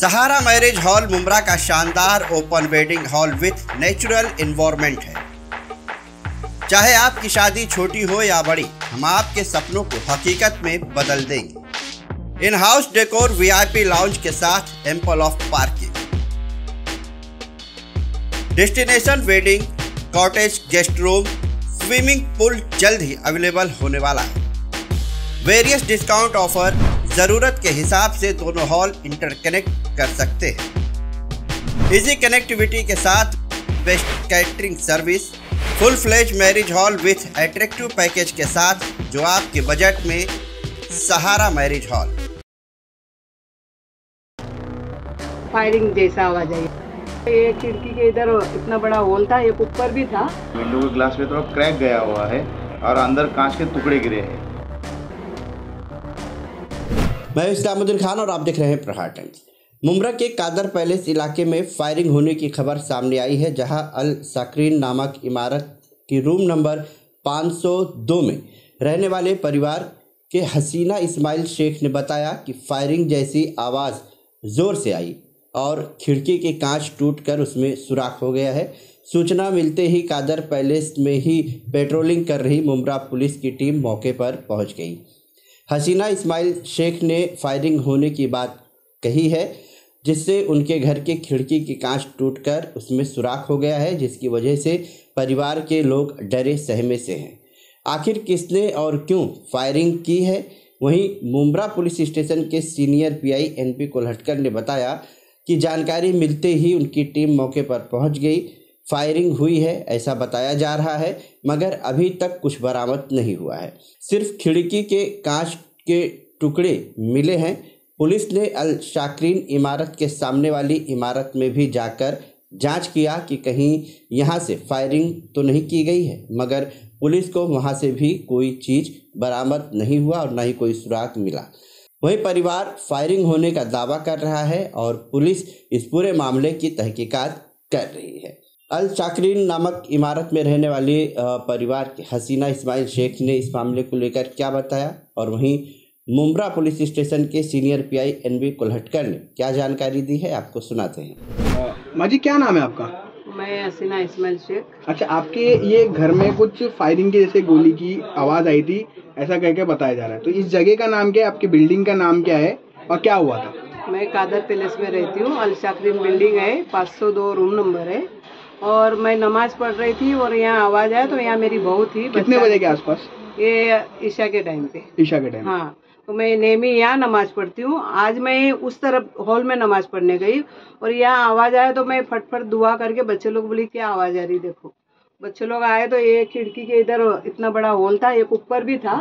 सहारा marriage hall Mumbra का शानदार open wedding hall with natural environment है। चाहे आपकी शादी छोटी हो या बड़ी, हम आपके सपनों को हकीकत में बदल देंगे। In house decor VIP lounge के साथ ample of parking. Destination wedding cottage, guest room, swimming pool जल्द ही अवेलेबल होने वाला है। वेरियस डिस्काउंट ऑफर जरूरत के हिसाब से दोनों हॉल इंटरकनेक्ट कर सकते हैं। इजी कनेक्टिविटी के साथ best catering service, full fledge marriage hall with attractive package के साथ जो आपके बजट में, सहारा मैरिज हॉल। फायरिंग जैसा आवाज आई। ये खिड़की के इधर इतना बड़ा होल था, एक ऊपर भी था। विंडो के ग्लास में थोड़ा क्रैक गया हुआ है और अंदर कांच के टुकड़े गिरे हैं। मैं इस्लामुद्दीन खान और आप देख रहे हैं प्रहार टाइम्स। मुम्ब्रा के कादर पैलेस इलाके में फायरिंग होने की खबर सामने आई है, जहां अल शक्रीन नामक इमारत की रूम नंबर 502 में रहने वाले परिवार के हसीना इस्माइल शेख ने बताया कि फायरिंग जैसी आवाज़ ज़ोर से आई और खिड़की के कांच टूटकर उसमें सुराख हो गया है। सूचना मिलते ही कादर पैलेस में ही पेट्रोलिंग कर रही मुम्ब्रा पुलिस की टीम मौके पर पहुंच गई। हसीना इस्माइल शेख ने फायरिंग होने की बात कही है, जिससे उनके घर के खिड़की के कांच टूटकर उसमें सुराख हो गया है, जिसकी वजह से परिवार के लोग डरे सहमे से हैं। आखिर किसने और क्यों फायरिंग की है? वहीं मुम्ब्रा पुलिस स्टेशन के सीनियर पीआई एनपी कोलहटकर ने बताया की जानकारी मिलते ही उनकी टीम मौके पर पहुंच गई। फायरिंग हुई है ऐसा बताया जा रहा है, मगर अभी तक कुछ बरामद नहीं हुआ है, सिर्फ खिड़की के कांच के टुकड़े मिले हैं। पुलिस ने अल शाकरीन इमारत के सामने वाली इमारत में भी जाकर जांच किया कि कहीं यहां से फायरिंग तो नहीं की गई है, मगर पुलिस को वहां से भी कोई चीज़ बरामद नहीं हुआ और ना ही कोई सुराग मिला। वही परिवार फायरिंग होने का दावा कर रहा है और पुलिस इस पूरे मामले की तहकीकात कर रही है। अल शाकरीन नामक इमारत में रहने वाले परिवार के हसीना इस्माइल शेख ने इस मामले को लेकर क्या बताया और वहीं मुम्ब्रा पुलिस स्टेशन के सीनियर पीआई एनबी कोलहटकर ने क्या जानकारी दी है, आपको सुनाते हैं। माजी, क्या नाम है आपका? मैं हसीना इस्माइल शेख। अच्छा, आपके ये घर में कुछ फायरिंग के जैसे गोली की आवाज़ आई थी ऐसा कहकर बताया जा रहा है, तो इस जगह का नाम क्या है, आपकी बिल्डिंग का नाम क्या है और क्या हुआ था? मैं कादर पैलेस में रहती हूँ। अल शाकरीन बिल्डिंग है, 502 रूम नंबर है और मैं नमाज पढ़ रही थी और यहाँ आवाज़ आया तो यहाँ मेरी बहू थी। कितने बजे के आसपास? ये ईशा के टाइम पे। ईशा के टाइम? हाँ। तो मैं नेमी यहाँ नमाज पढ़ती हूँ। आज मैं उस तरफ हॉल में नमाज पढ़ने गई और यहाँ आवाज़ आया तो मैं फटफट दुआ करके बच्चे लोग बोली क्या आवाज़ आ रही, देखो बच्चे लोग आए तो ये खिड़की के इधर इतना बड़ा होल था, एक ऊपर भी था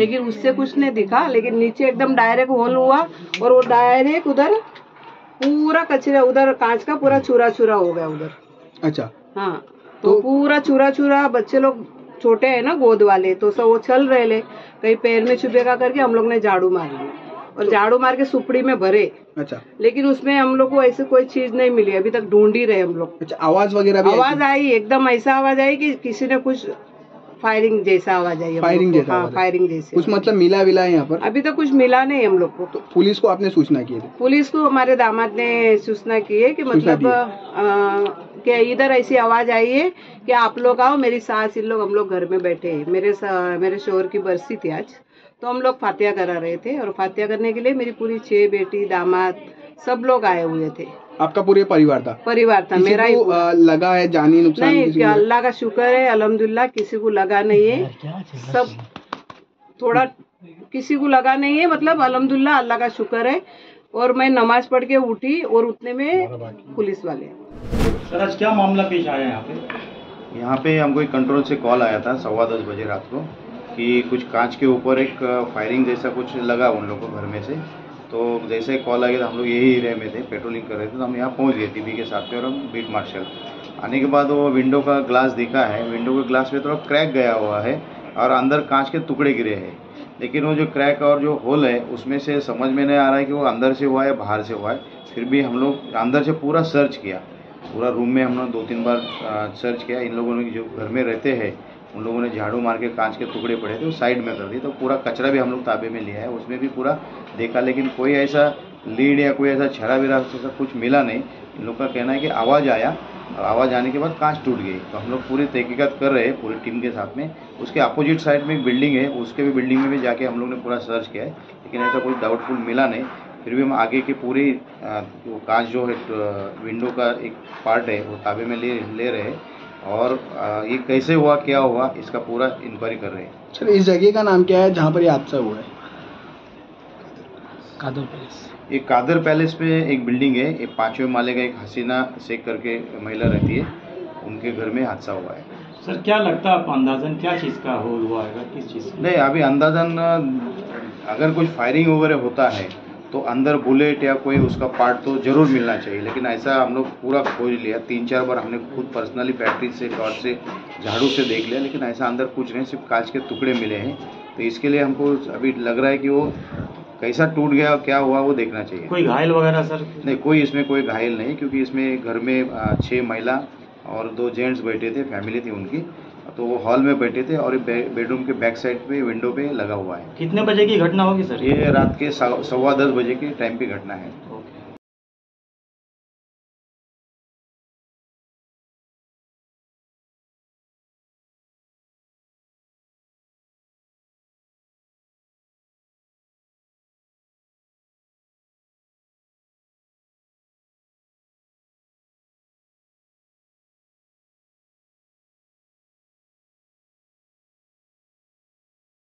लेकिन उससे कुछ नहीं दिखा, लेकिन नीचे एकदम डायरेक्ट होल हुआ और वो डायरेक्ट उधर पूरा कचरा, उधर कांच का पूरा चूरा चूरा हो गया उधर। अच्छा। हाँ, तो पूरा चूरा चूरा, बच्चे लोग छोटे हैं ना गोद वाले, तो सब वो चल रहे ले कहीं पैर में छुपेगा करके हम लोग ने झाड़ू मार लिया और झाड़ू मार के सुपड़ी में भरे। अच्छा। लेकिन उसमें हम लोग को ऐसी कोई चीज नहीं मिली, अभी तक ढूंढ ही रहे हम लोग। अच्छा, आवाज वगैरह भी? आवाज आई, एकदम ऐसा आवाज आई कि किसी ने कुछ फायरिंग जैसा आवाज आई। फायरिंग जैसा? हाँ, फायरिंग जैसे। कुछ मतलब मिला विला यहाँ पर? अभी तक कुछ मिला नहीं हम लोग को। तो पुलिस को आपने सूचना की? पुलिस को हमारे दामाद ने सूचना की है कि मतलब कि इधर ऐसी आवाज आई है कि आप लोग आओ। मेरी सास, इन लोग, हम लोग घर में बैठे हैं, मेरे शोहर की बरसी थी आज, तो हम लोग फातिया करा रहे थे और फातिया करने के लिए मेरी पूरी 6 बेटी, दामाद, सब लोग आए हुए थे। आपका पूरे परिवार था? परिवार था मेरा ही। लगा है जानी नुकसान? नहीं, अल्लाह का शुक्र है, अल्हम्दुलिल्लाह किसी को लगा नहीं है। सब थोड़ा किसी को लगा नहीं है, मतलब अल्हम्दुलिल्लाह, अल्लाह का शुक्र है। और मैं नमाज पढ़ के उठी और उतने में पुलिस वाले। सर, आज क्या मामला पेश आया यहाँ पे? यहाँ पे हमको एक कंट्रोल से कॉल आया था 10:15 बजे रात को कि कुछ कांच के ऊपर एक फायरिंग जैसा कुछ लगा उन लोगों को घर में से। तो जैसे कॉल आ गया तो हम लोग यही एरिया में थे, पेट्रोलिंग कर रहे थे, तो हम यहाँ पहुँच गए टीवी के साथ पे और हम बीट मार्शल आने के बाद वो विंडो का ग्लास देखा है। विंडो के ग्लास में थोड़ा क्रैक गया हुआ है और अंदर कांच के टुकड़े गिरे हैं, लेकिन वो जो क्रैक और जो होल है उसमें से समझ में नहीं आ रहा है कि वो अंदर से हुआ है बाहर से हुआ है। फिर भी हम लोग अंदर से पूरा सर्च किया, पूरा रूम में हमने 2-3 बार सर्च किया। इन लोगों ने जो घर में रहते हैं उन लोगों ने झाड़ू मार के कांच के टुकड़े पड़े थे, वो साइड में कर दिए। तो पूरा कचरा भी हम लोग ताबे में लिया है, उसमें भी पूरा देखा, लेकिन कोई ऐसा लीड या कोई ऐसा छरा विरा ऐसा कुछ मिला नहीं। इन लोग का कहना है कि आवाज़ आया और आवाज़ आने के बाद कांच टूट गई। तो हम लोग पूरी तहकीकात कर रहे हैं पूरी टीम के साथ में। उसके अपोजिट साइड में एक बिल्डिंग है, उसके भी बिल्डिंग में भी जाके हम लोग ने पूरा सर्च किया है, लेकिन ऐसा कोई डाउटफुल मिला नहीं। फिर भी हम आगे के पूरे कांच जो है विंडो का एक पार्ट है वो ताबे में ले रहे हैं, और ये कैसे हुआ क्या हुआ इसका पूरा इंक्वायरी कर रहे हैं। सर, इस जगह का नाम क्या है जहाँ पर ये हादसा हुआ है? कादर पैलेस। ये कादर पैलेस में एक बिल्डिंग है, ये 5वें माले का एक हसीना शेख करके महिला रहती है, उनके घर में हादसा हुआ है। सर, क्या लगता है आप अंदाजन क्या चीज़ का हुआ है, किस चीज़? नहीं, अभी अंदाजन अगर कुछ फायरिंग वगैरह होता है तो अंदर बुलेट या कोई उसका पार्ट तो जरूर मिलना चाहिए, लेकिन ऐसा हम लोग पूरा खोज लिया। 3-4 बार हमने खुद पर्सनली बैटरी से, टॉर्च से, झाड़ू से देख लिया, लेकिन ऐसा अंदर कुछ नहीं, सिर्फ कांच के टुकड़े मिले हैं। तो इसके लिए हमको अभी लग रहा है कि वो कैसा टूट गया, क्या हुआ, वो देखना चाहिए। कोई घायल वगैरह सर? नहीं, कोई इसमें कोई घायल नहीं, क्योंकि इसमें घर में 6 महिला और 2 जेंट्स बैठे थे, फैमिली थी उनकी, तो वो हॉल में बैठे थे। और बेडरूम के बैक साइड पे विंडो पे लगा हुआ है। कितने बजे की घटना होगी सर? ये रात के 10:15 बजे के टाइम पे घटना है।